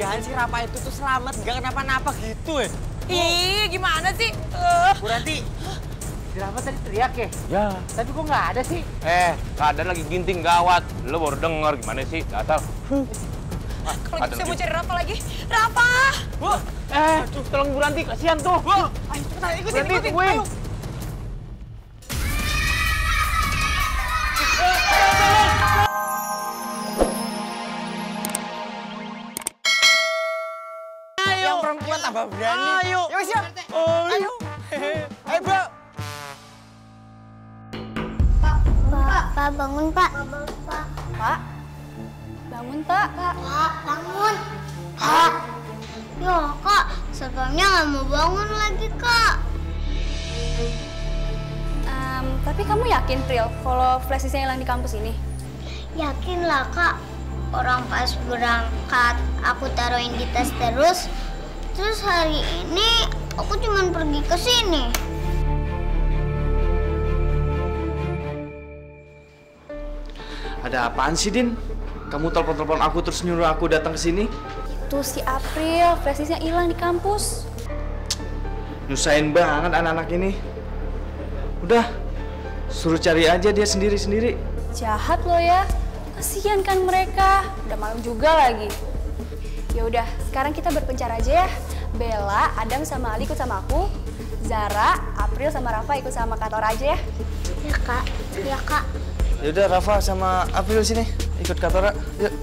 mudah-mudahan si Rapa itu tuh selamat, nggak kenapa-napa gitu ya. Ih, gimana sih? Bu Ranti, si Rapa tadi teriak ya? Ya. Tapi kok nggak ada sih? Keadaan lagi ginting gawat. Lo baru dengar gimana sih? Dasar. Kalau gitu saya mau cari Rapa lagi. Rapa! Bu! Tolong Bu Ranti, kasihan tuh. Bu! Ayo, cepetan, ikutin, ikutin. Ayo. Perempuan tambah berani. Ayo. Ya siap. Ayo. Ayo, Pak. Pak, bangun, Pak. Pak. Bangun, Pak. Pak, bangun. Pak. Ya, Kak. Sebelumnya nggak mau bangun lagi, Kak. Tapi kamu yakin, Tril, kalau flashdisknya hilang di kampus ini? Yakin lah, Kak. Orang pas berangkat, aku taruhin di tas terus. Terus hari ini aku cuma pergi ke sini. Ada apaan sih, Din? Kamu telepon-telepon aku terus nyuruh aku datang ke sini? Itu si April, flashdisknya hilang di kampus. Nyusahin banget anak-anak ini. Udah, suruh cari aja dia sendiri-sendiri. Jahat lo ya. Kasihan kan mereka. Udah malam juga lagi. Ya udah, sekarang kita berpencar aja ya. Bella, Adam sama Ali ikut sama aku. Zara, April sama Rafa ikut sama kantor aja ya. Ya, Kak. Ya, Kak. Ya udah, Rafa sama April sini ikut kantor. Yuk.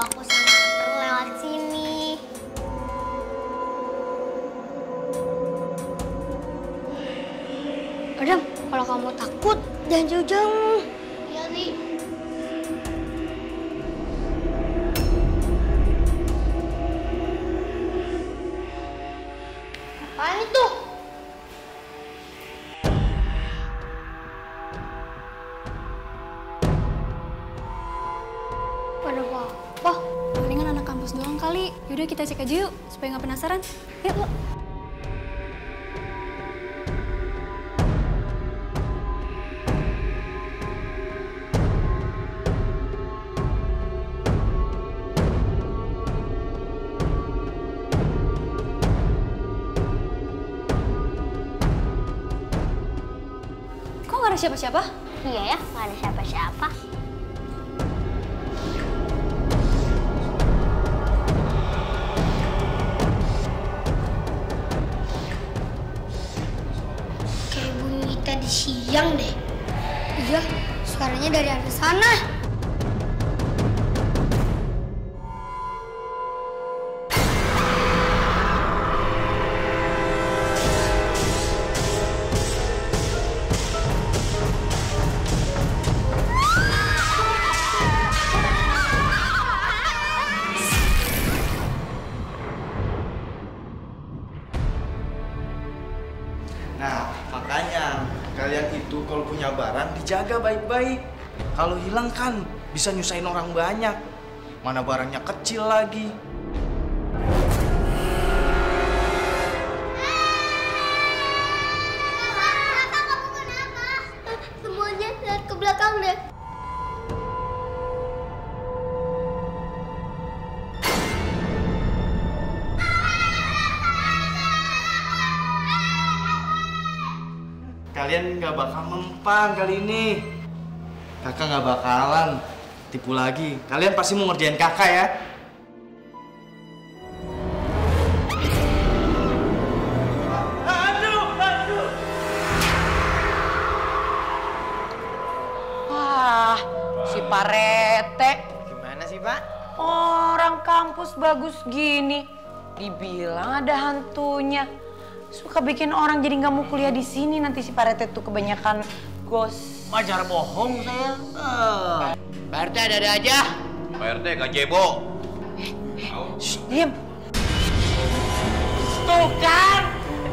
Aku sama April lewat sini. Adam, kalau kamu takut, jangan jauh-jauh. Iya nih. Apaan itu? Wah, palingan anak kampus doang kali. Yaudah kita cek aja yuk, supaya nggak penasaran. Yuk, Bu. Kok nggak ada siapa-siapa? Iya ya, nggak ada siapa-siapa. Siang deh. Iya, suaranya dari arah sana. Nah, makanya kalian itu kalau punya barang dijaga baik-baik. Kalau hilang kan bisa nyusahin orang banyak. Mana barangnya kecil lagi. Kakak, kamu kenapa? Semuanya lihat ke belakang deh. Kalian nggak bakal mempan kali ini. Kakak nggak bakalan tipu lagi. Kalian pasti mau ngerjain kakak ya. Aduh. Wah, si Pak Rete. Gimana sih, Pak? Orang kampus bagus gini. Dibilang ada hantunya. Suka bikin orang jadi nggak mau kuliah di sini. Nanti si Pak Rete tuh kebanyakan Majar bohong saya. Pak Rete ada-ada aja. Pak Rete gak jebo. Diam. Tuh kan,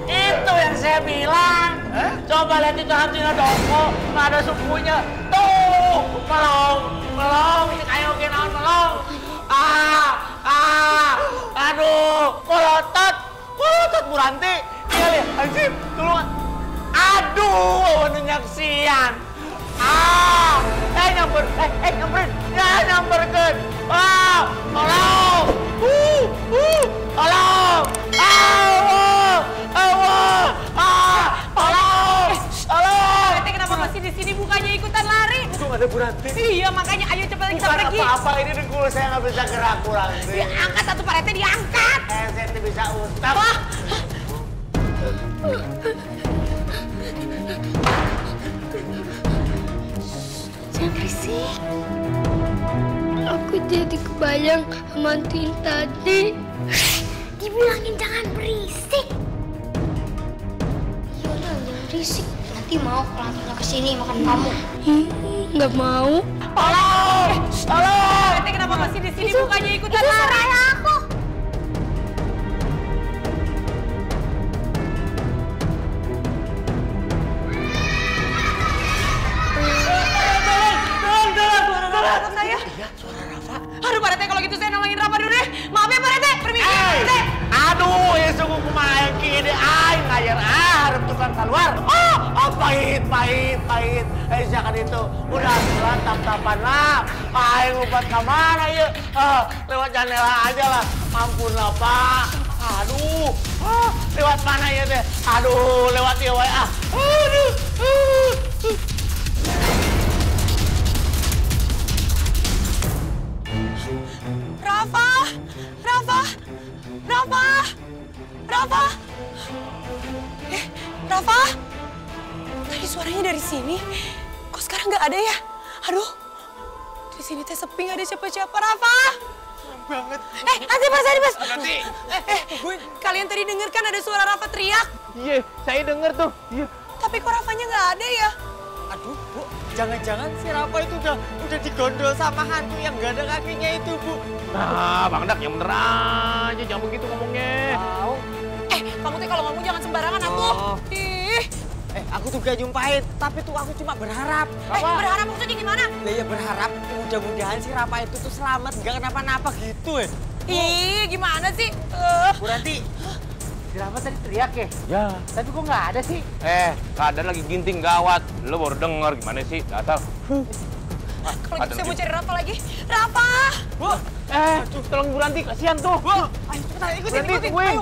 itu yang saya bilang. Coba lihat itu hantunya dongko, nggak ada sukunya. Tuh. Tolong, tolong, ini kayak oke naon, tolong. Aduh, kolotot Buranti. Iya lihat, anjir, tolong. Aduh, nyaksian. Nyamperin, nyamperkan. Tolong, tolong. Ada Buranti. Iya makanya ayo cepat kita pergi. Bukan apa-apa ini dengkul saya nggak bisa gerak Buranti. Diangkat satu Pak Rete diangkat. Saya tidak bisa ustaz. Jangan berisik. Aku jadi kebayang sama Tin tadi. Dibilangin jangan berisik. Yaudah jangan berisik. Nanti mau kalau Tina kesini makan kamu. Nggak mau. Tolong! Tolong! Nanti kenapa masih di sini? Bukannya ikutan lari. Itu aku. Tolong! Saya. Iya, suara Rafa. Aduh, Pak Rete kalau gitu saya nolongin Rafa dulu deh. Maaf ya, Pak Rete. Permisi, Pak Rete. Aduh, ya sungguh kumain kini. Ay, ngajar. Harap tukang keluar. Pahit. Jangan itu. Udah jalan tap-tapan lah. Ayo ngubat kemana ya? Lewat jendela aja lah. Ampun lah Pak. Aduh. Lewat mana ya deh? Aduh, lewat dia wae ah. Aduh. Rafa. Rafa. Tadi suaranya dari sini, kok sekarang nggak ada ya? Aduh, di sini teh sepi nggak ada siapa-siapa, Rafa. Banget. Mas. Nanti. Kalian tadi denger kan ada suara Rafa teriak? Iya, saya denger tuh. Iya. Tapi kok Rafanya nggak ada ya? Aduh, Bu, jangan-jangan si Rafa itu udah digondol sama hantu yang nggak ada kakinya itu, Bu. Nah, Bang Dak, yang bener aja, jangan begitu ngomongnya. Wow. Kamu teh kalau ngomong jangan sembarangan aku. Aku tuh gak jumpain, tapi tuh aku cuma berharap. Berharap maksudnya gimana? Ya berharap mudah-mudahan si Rafa itu tuh selamat, gak kenapa-napa gitu ya. Gimana sih? Buranti, si Rafa tadi teriak ya? Ya. Tapi kok gak ada sih? Keadaan lagi ginting gawat. Lo baru denger gimana sih, Datal? Kalau gitu saya mau cari Rafa lagi. Rafa! Bu! Tolong Buranti, kasihan tuh. Bu! Ayo cepetan, ikutin. Ayo.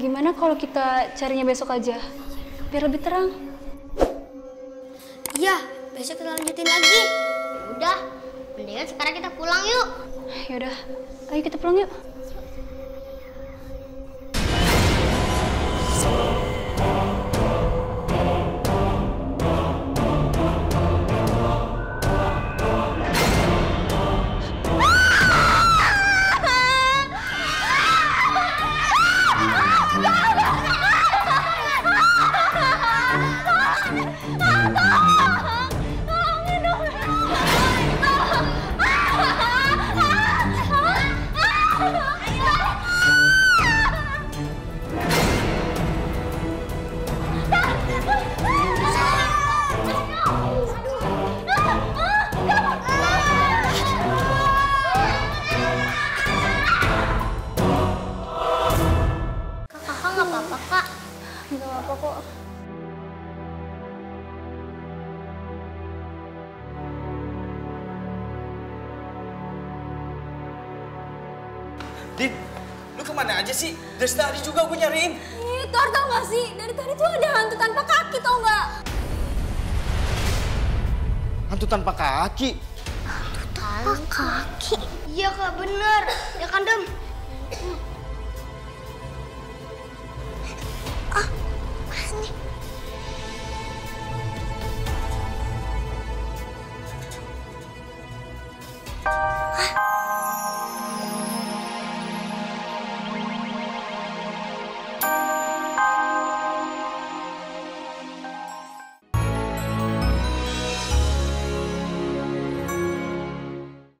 Gimana kalau kita carinya besok aja? Biar lebih terang. Iya, besok kita lanjutin lagi. Udah, mendingan sekarang kita pulang yuk. Yaudah, ayo kita pulang yuk. Din, lu kemana aja sih? Dari tadi juga gue nyariin. Ih, Thor tau gak sih? Dari tadi tuh ada hantu tanpa kaki tau gak? Hantu tanpa kaki? Hantu tanpa kaki? Iya Kak, bener. Ya kan Dem?